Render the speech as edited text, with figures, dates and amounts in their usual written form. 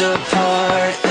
apart.